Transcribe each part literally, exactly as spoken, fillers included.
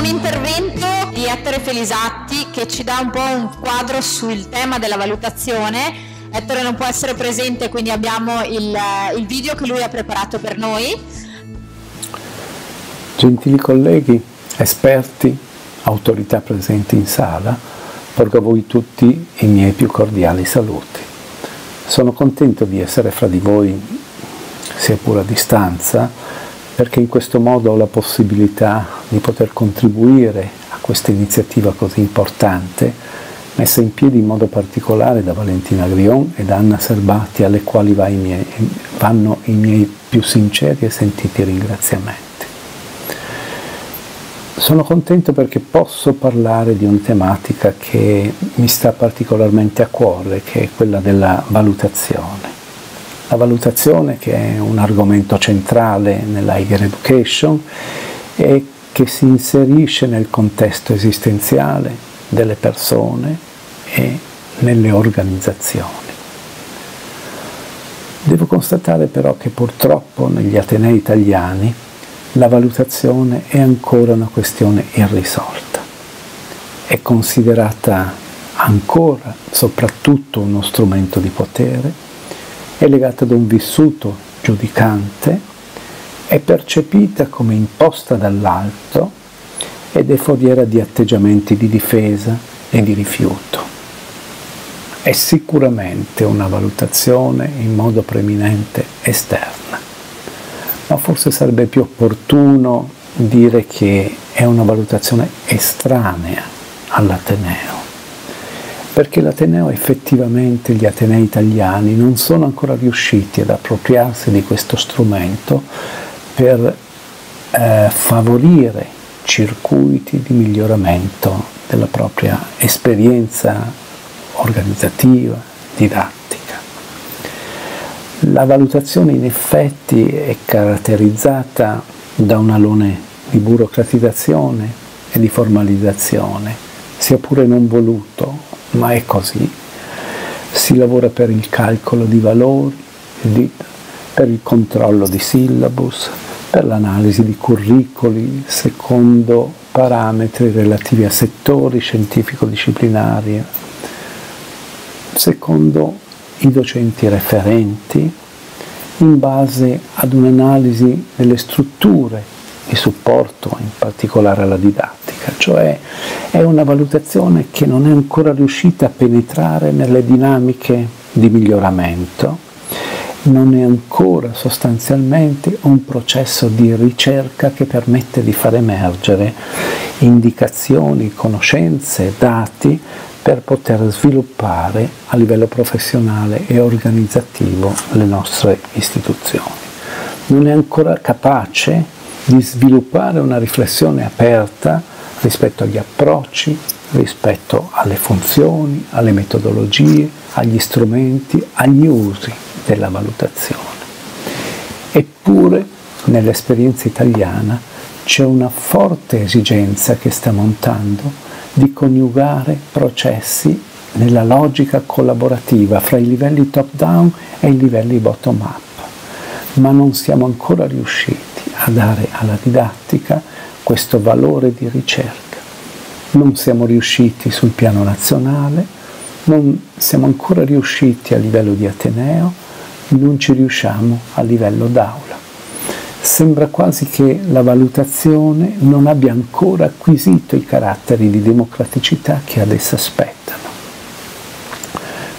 un intervento di Ettore Felisatti che ci dà un po' un quadro sul tema della valutazione. Ettore non può essere presente, quindi abbiamo il, il video che lui ha preparato per noi. Gentili colleghi, esperti, autorità presenti in sala, porgo a voi tutti i miei più cordiali saluti. Sono contento di essere fra di voi, sia pure a distanza, perché in questo modo ho la possibilità di poter contribuire a questa iniziativa così importante messa in piedi in modo particolare da Valentina Grion ed Anna Serbati, alle quali va i miei, vanno i miei più sinceri e sentiti ringraziamenti. Sono contento perché posso parlare di una tematica che mi sta particolarmente a cuore, che è quella della valutazione. La valutazione, che è un argomento centrale nella higher education e che si inserisce nel contesto esistenziale delle persone e nelle organizzazioni. Devo constatare però che purtroppo negli atenei italiani la valutazione è ancora una questione irrisolta, è considerata ancora soprattutto uno strumento di potere, è legata ad un vissuto giudicante, è percepita come imposta dall'alto ed è foriera di atteggiamenti di difesa e di rifiuto. È sicuramente una valutazione in modo preminente esterna, ma forse sarebbe più opportuno dire che è una valutazione estranea all'Ateneo, perché l'Ateneo, effettivamente gli Atenei italiani non sono ancora riusciti ad appropriarsi di questo strumento per eh, favorire circuiti di miglioramento della propria esperienza organizzativa, didattica. La valutazione in effetti è caratterizzata da un alone di burocratizzazione e di formalizzazione, sia pure non voluto, ma è così. Si lavora per il calcolo di valori, di, per il controllo di syllabus, per l'analisi di curricoli secondo parametri relativi a settori scientifico-disciplinari, secondo i docenti referenti, in base ad un'analisi delle strutture di supporto, in particolare alla didattica, cioè è una valutazione che non è ancora riuscita a penetrare nelle dinamiche di miglioramento. Non è ancora sostanzialmente un processo di ricerca che permette di far emergere indicazioni, conoscenze, dati per poter sviluppare a livello professionale e organizzativo le nostre istituzioni. Non è ancora capace di sviluppare una riflessione aperta rispetto agli approcci, rispetto alle funzioni, alle metodologie, agli strumenti, agli usi della valutazione. Eppure nell'esperienza italiana c'è una forte esigenza che sta montando di coniugare processi nella logica collaborativa fra i livelli top down e i livelli bottom up, ma non siamo ancora riusciti a dare alla didattica questo valore di ricerca. Non siamo riusciti sul piano nazionale, non siamo ancora riusciti a livello di Ateneo, non ci riusciamo a livello d'aula. Sembra quasi che la valutazione non abbia ancora acquisito i caratteri di democraticità che ad essa spettano.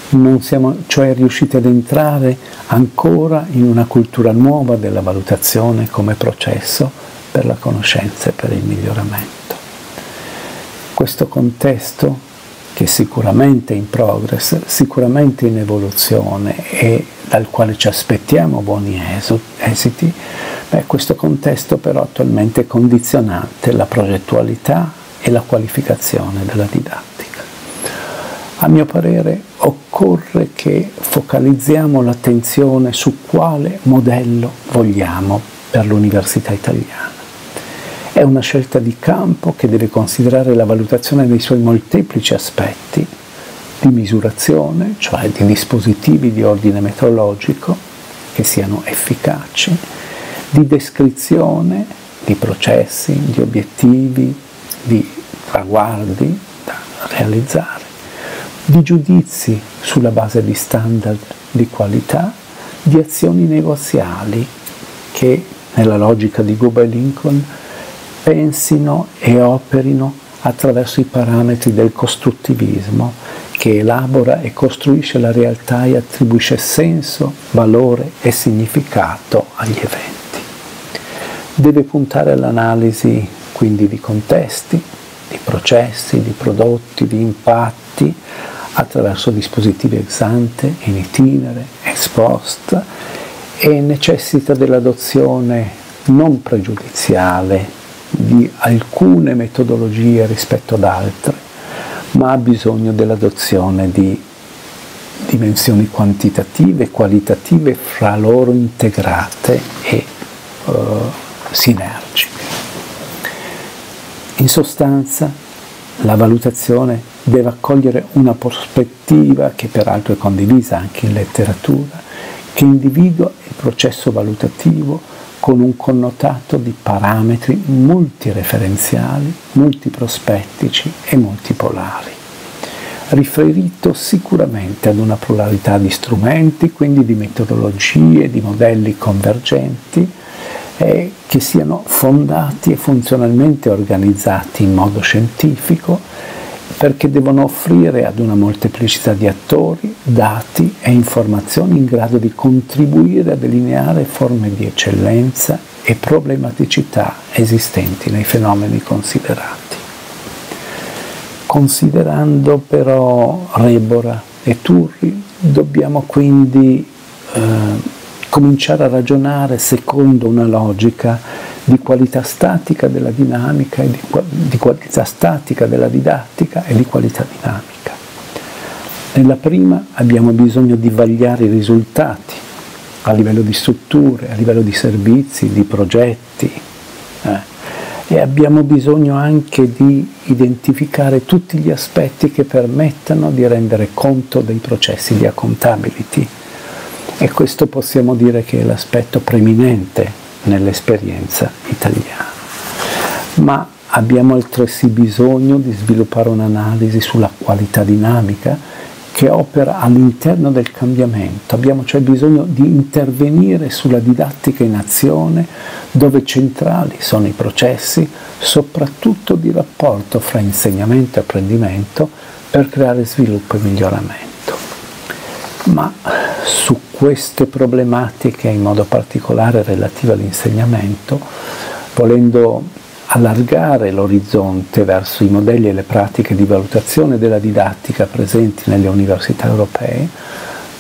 Non siamo cioè riusciti ad entrare ancora in una cultura nuova della valutazione come processo per la conoscenza e per il miglioramento. Questo contesto, che sicuramente è in progress, sicuramente in evoluzione e dal quale ci aspettiamo buoni esiti, beh, questo contesto però attualmente è condizionante la progettualità e la qualificazione della didattica. A mio parere occorre che focalizziamo l'attenzione su quale modello vogliamo per l'università italiana. È una scelta di campo che deve considerare la valutazione dei suoi molteplici aspetti di misurazione, cioè di dispositivi di ordine metodologico che siano efficaci, di descrizione di processi, di obiettivi, di traguardi da realizzare, di giudizi sulla base di standard di qualità, di azioni negoziali che, nella logica di Guba e Lincoln, pensino e operino attraverso i parametri del costruttivismo, che elabora e costruisce la realtà e attribuisce senso, valore e significato agli eventi. Deve puntare all'analisi quindi di contesti, di processi, di prodotti, di impatti, attraverso dispositivi ex ante, in itinere, ex post, e necessita dell'adozione non pregiudiziale di alcune metodologie rispetto ad altre, ma ha bisogno dell'adozione di dimensioni quantitative e qualitative fra loro integrate e eh, sinergiche. In sostanza, la valutazione deve accogliere una prospettiva, che peraltro è condivisa anche in letteratura, che individua il processo valutativo con un connotato di parametri multireferenziali, multiprospettici e multipolari, riferito sicuramente ad una pluralità di strumenti, quindi di metodologie, di modelli convergenti, eh, che siano fondati e funzionalmente organizzati in modo scientifico, perché devono offrire ad una molteplicità di attori, dati e informazioni in grado di contribuire a delineare forme di eccellenza e problematicità esistenti nei fenomeni considerati. Considerando però Rebora e Turri, dobbiamo quindi eh, cominciare a ragionare secondo una logica di qualità statica della dinamica e di, di qualità statica della didattica e di qualità dinamica. Nella prima abbiamo bisogno di vagliare i risultati a livello di strutture, a livello di servizi, di progetti eh, e abbiamo bisogno anche di identificare tutti gli aspetti che permettano di rendere conto dei processi di accountability, e questo possiamo dire che è l'aspetto preminente nell'esperienza italiana. Ma abbiamo altresì bisogno di sviluppare un'analisi sulla qualità dinamica che opera all'interno del cambiamento. Abbiamo cioè bisogno di intervenire sulla didattica in azione, dove centrali sono i processi, soprattutto di rapporto fra insegnamento e apprendimento, per creare sviluppo e miglioramento. Ma su queste problematiche, in modo particolare relative all'insegnamento, volendo allargare l'orizzonte verso i modelli e le pratiche di valutazione della didattica presenti nelle università europee,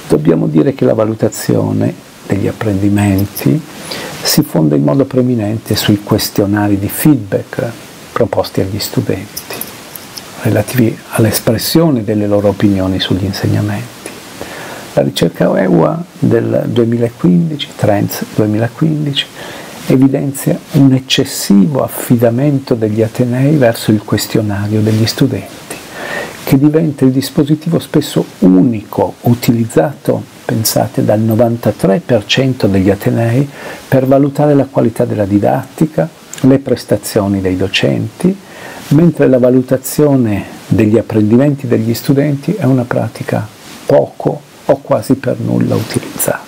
dobbiamo dire che la valutazione degli apprendimenti si fonda in modo preminente sui questionari di feedback proposti agli studenti, relativi all'espressione delle loro opinioni sugli insegnamenti. La ricerca E U A del duemilaquindici, Trends duemilaquindici, evidenzia un eccessivo affidamento degli atenei verso il questionario degli studenti, che diventa il dispositivo spesso unico utilizzato, pensate, dal novantatré per cento degli atenei per valutare la qualità della didattica, le prestazioni dei docenti, mentre la valutazione degli apprendimenti degli studenti è una pratica poco o quasi per nulla utilizzata.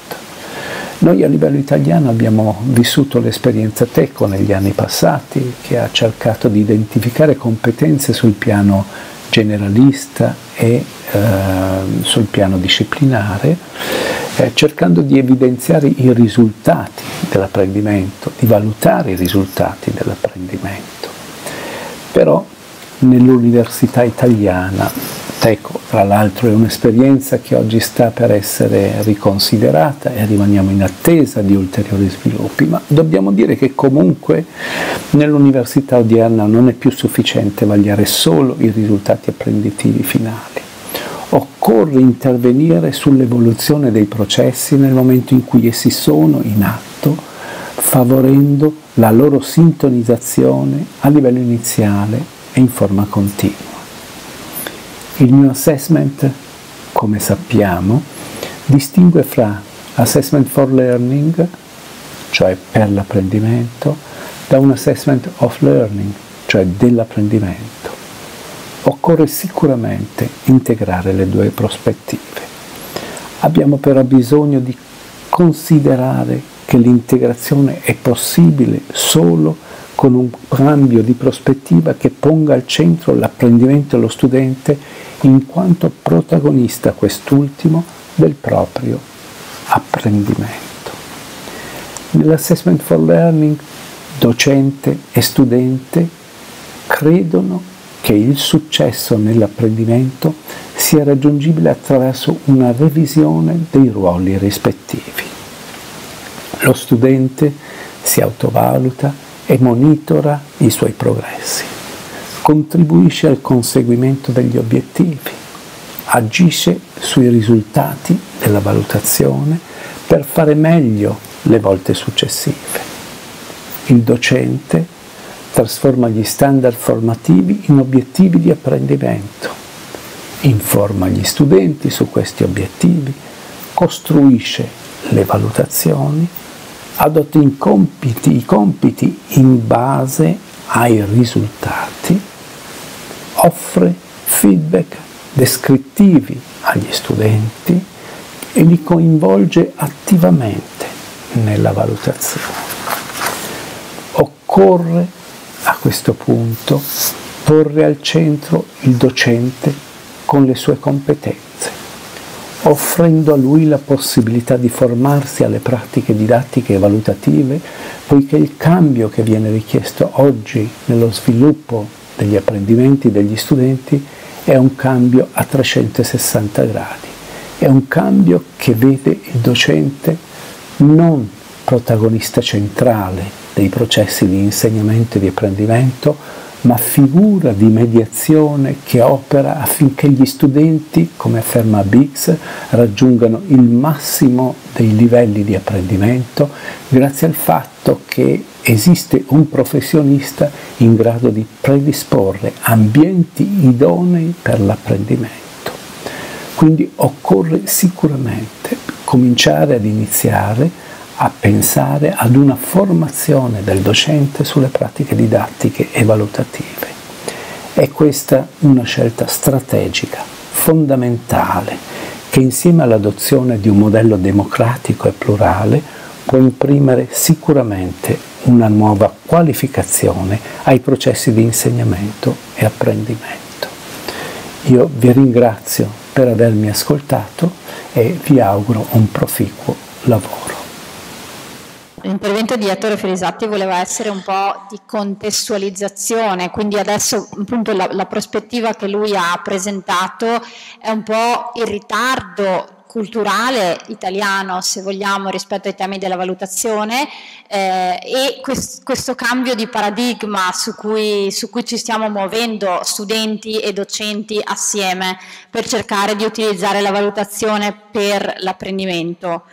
Noi a livello italiano abbiamo vissuto l'esperienza Teco negli anni passati, che ha cercato di identificare competenze sul piano generalista e eh, sul piano disciplinare, eh, cercando di evidenziare i risultati dell'apprendimento, di valutare i risultati dell'apprendimento. Però nell'università italiana, Teco, tra l'altro, è un'esperienza che oggi sta per essere riconsiderata e rimaniamo in attesa di ulteriori sviluppi, ma dobbiamo dire che comunque nell'università odierna non è più sufficiente vagliare solo i risultati apprenditivi finali. Occorre intervenire sull'evoluzione dei processi nel momento in cui essi sono in atto, favorendo la loro sintonizzazione a livello iniziale e in forma continua. Il mio assessment, come sappiamo, distingue fra assessment for learning, cioè per l'apprendimento, da un assessment of learning, cioè dell'apprendimento. Occorre sicuramente integrare le due prospettive. Abbiamo però bisogno di considerare che l'integrazione è possibile solo con un cambio di prospettiva che ponga al centro l'apprendimento dello studente in quanto protagonista quest'ultimo del proprio apprendimento. Nell'Assessment for Learning, docente e studente credono che il successo nell'apprendimento sia raggiungibile attraverso una revisione dei ruoli rispettivi. Lo studente si autovaluta e monitora i suoi progressi, contribuisce al conseguimento degli obiettivi, agisce sui risultati della valutazione per fare meglio le volte successive. Il docente trasforma gli standard formativi in obiettivi di apprendimento, informa gli studenti su questi obiettivi, costruisce le valutazioni, adotta i compiti, i compiti in base ai risultati, offre feedback descrittivi agli studenti e li coinvolge attivamente nella valutazione. Occorre a questo punto porre al centro il docente con le sue competenze, offrendo a lui la possibilità di formarsi alle pratiche didattiche e valutative, poiché il cambio che viene richiesto oggi nello sviluppo degli apprendimenti degli studenti è un cambio a trecentosessanta gradi, è un cambio che vede il docente non protagonista centrale dei processi di insegnamento e di apprendimento, ma figura di mediazione che opera affinché gli studenti, come afferma Biggs, raggiungano il massimo dei livelli di apprendimento grazie al fatto che esiste un professionista in grado di predisporre ambienti idonei per l'apprendimento. Quindi occorre sicuramente cominciare ad iniziare a pensare ad una formazione del docente sulle pratiche didattiche e valutative. È questa una scelta strategica, fondamentale, che insieme all'adozione di un modello democratico e plurale può imprimere sicuramente una nuova qualificazione ai processi di insegnamento e apprendimento. Io vi ringrazio per avermi ascoltato e vi auguro un proficuo lavoro. L'intervento di Ettore Felisatti voleva essere un po' di contestualizzazione, quindi adesso appunto la, la prospettiva che lui ha presentato è un po' il ritardo culturale italiano, se vogliamo, rispetto ai temi della valutazione eh, e quest, questo cambio di paradigma su cui, su cui ci stiamo muovendo studenti e docenti assieme per cercare di utilizzare la valutazione per l'apprendimento.